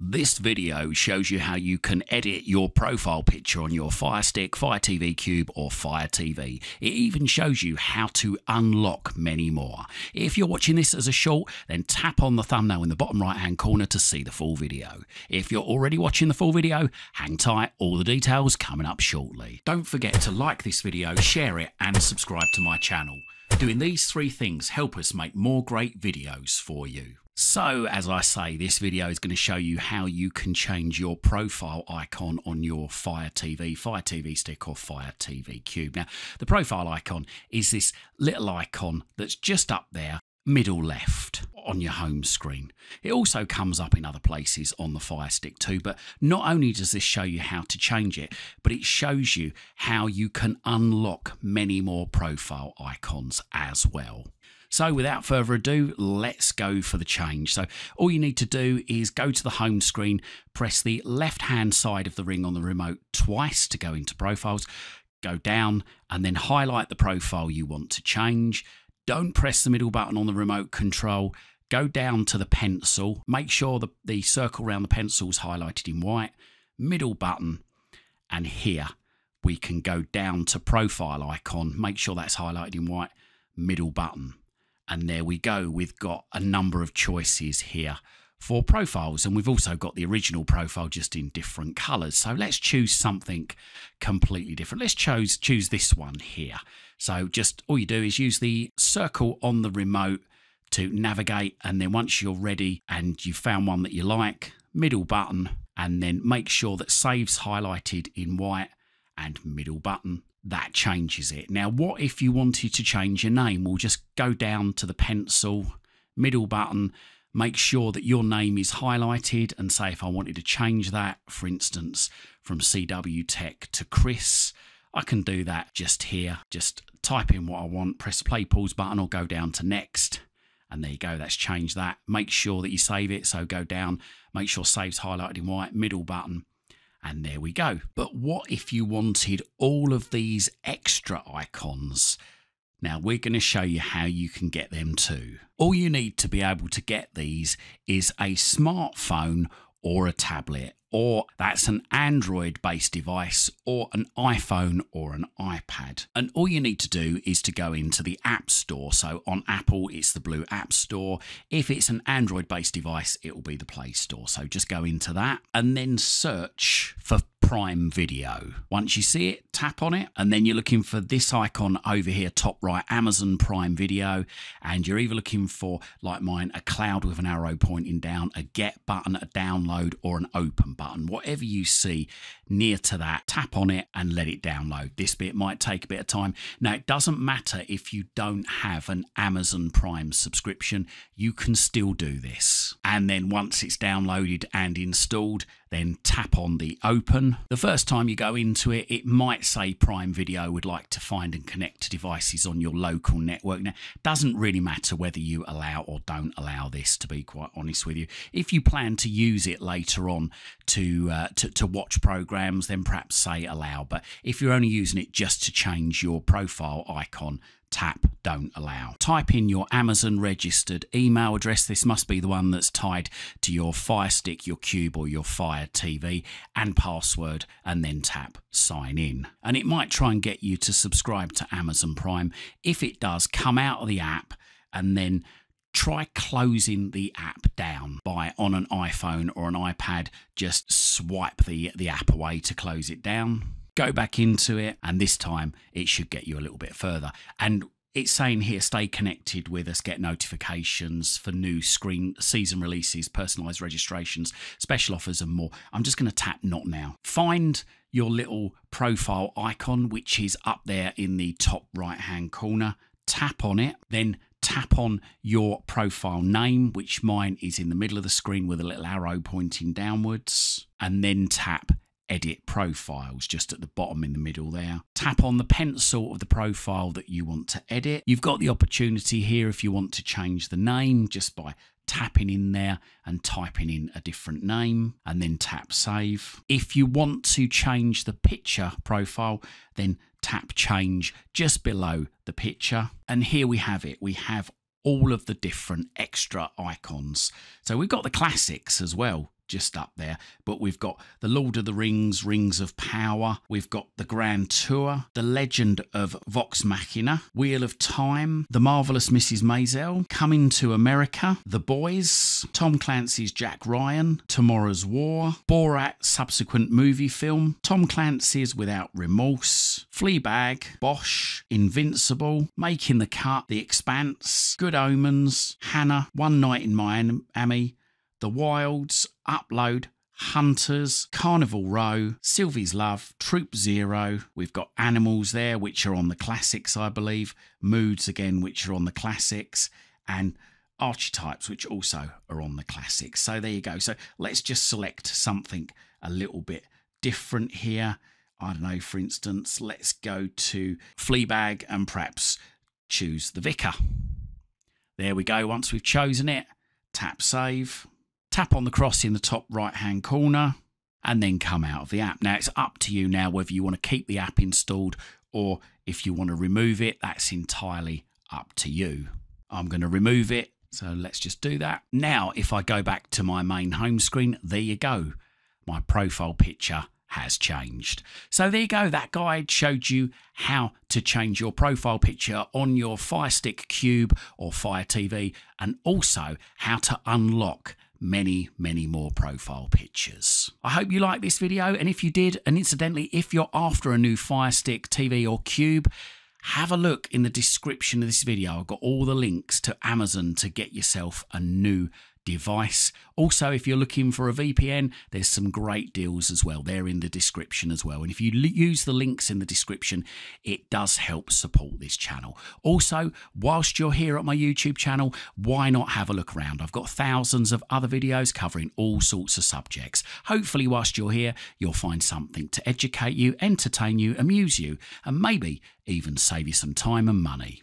This video shows you how you can edit your profile picture on your Fire Stick, Fire TV Cube or Fire TV. It even shows you how to unlock many more. If you're watching this as a short, then tap on the thumbnail in the bottom right hand corner to see the full video. If you're already watching the full video, hang tight, all the details coming up shortly. Don't forget to like this video, share it and subscribe to my channel. Doing these three things help us make more great videos for you. So, as I say, this video is going to show you how you can change your profile icon on your Fire TV Stick or Fire TV Cube. Now, the profile icon is this little icon that's just up there, middle left on your home screen. It also comes up in other places on the Fire Stick too, but not only does this show you how to change it, but it shows you how you can unlock many more profile icons as well. So without further ado, let's go for the change. So all you need to do is go to the home screen, press the left-hand side of the ring on the remote twice to go into profiles, go down and then highlight the profile you want to change. Don't press the middle button on the remote control. Go down to the pencil. Make sure the circle around the pencil is highlighted in white. Middle button, and here we can go down to profile icon. Make sure that's highlighted in white. Middle button. And there we go, we've got a number of choices here for profiles, and we've also got the original profile just in different colors. So let's choose something completely different. Let's choose this one here. So just all you do is use the circle on the remote to navigate, and then once you're ready and you've found one that you like, middle button, and then make sure that save's highlighted in white and middle button. That changes it. Now, what if you wanted to change your name? We'll just go down to the pencil, middle button, make sure that your name is highlighted, and say if I wanted to change that, for instance, from CW Tech to Chris, I can do that just here. Just type in what I want, press play, pause button, or go down to next. And there you go, that's changed that. Make sure that you save it. So go down, make sure save's highlighted in white, middle button. And there we go. But what if you wanted all of these extra icons? Now we're going to show you how you can get them too. All you need to be able to get these is a smartphone or a tablet, or that's an Android based device or an iPhone or an iPad. And all you need to do is to go into the App Store. So on Apple, it's the blue App Store. If it's an Android based device, it will be the Play Store. So just go into that and then search for Prime Video. Once you see it, tap on it, and then you're looking for this icon over here, top right, Amazon Prime Video, and you're either looking for, like mine, a cloud with an arrow pointing down, a get button, a download, or an open button. Whatever you see near to that, tap on it and let it download. This bit might take a bit of time. Now, it doesn't matter if you don't have an Amazon Prime subscription, you can still do this. And then once it's downloaded and installed, then tap on the open. The first time you go into it, it might say Prime Video would like to find and connect to devices on your local network. Now, it doesn't really matter whether you allow or don't allow this, to be quite honest with you. If you plan to use it later on to watch programs, then perhaps say allow. But if you're only using it just to change your profile icon, tap don't allow. Type in your Amazon registered email address. This must be the one that's tied to your Fire Stick, your Cube or your Fire TV, and password, and then tap sign in. And it might try and get you to subscribe to Amazon Prime. If it does, come out of the app and then try closing the app down by, on an iPhone or an iPad, just swipe the app away to close it down. Go back into it, and this time it should get you a little bit further. And it's saying here, stay connected with us, get notifications for new screen season releases, personalized registrations, special offers and more. I'm just going to tap not now. Find your little profile icon, which is up there in the top right hand corner. Tap on it, then tap on your profile name, which mine is in the middle of the screen with a little arrow pointing downwards, and then tap edit profiles just at the bottom in the middle there. Tap on the pencil of the profile that you want to edit. You've got the opportunity here if you want to change the name just by tapping in there and typing in a different name, and then tap save. If you want to change the picture profile, then tap change just below the picture. And here we have it. We have all of the different extra icons. So we've got the classics as well. just up there. But we've got The Lord of the Rings, Rings of Power. We've got The Grand Tour, The Legend of Vox Machina, Wheel of Time, The Marvelous Mrs. Maisel, Coming to America, The Boys, Tom Clancy's Jack Ryan, Tomorrow's War, Borat subsequent movie film, Tom Clancy's Without Remorse, Fleabag, Bosch, Invincible, Making the Cut, The Expanse, Good Omens, Hannah, One Night in Miami, The Wilds, Upload, Hunters, Carnival Row, Sylvie's Love, Troop Zero. We've got Animals there, which are on the classics, I believe. Moods again, which are on the classics. And Archetypes, which also are on the classics. So there you go. So let's just select something a little bit different here. I don't know, for instance, let's go to Fleabag and perhaps choose The Vicar. There we go. Once we've chosen it, tap Save. Tap on the cross in the top right hand corner and then come out of the app. Now it's up to you now whether you want to keep the app installed or if you want to remove it. That's entirely up to you. I'm going to remove it, so let's just do that. Now if I go back to my main home screen, there you go. My profile picture has changed. So there you go. That guide showed you how to change your profile picture on your Fire Stick Cube or Fire TV, and also how to unlock many more profile pictures. I hope you liked this video, and if you did, and incidentally if you're after a new Fire Stick TV or Cube, have a look in the description of this video. I've got all the links to Amazon to get yourself a new device. Also, if you're looking for a VPN, there's some great deals as well. They're in the description as well. And if you use the links in the description, it does help support this channel. Also, whilst you're here at my YouTube channel, why not have a look around? I've got thousands of other videos covering all sorts of subjects. Hopefully, whilst you're here, you'll find something to educate you, entertain you, amuse you, and maybe even save you some time and money.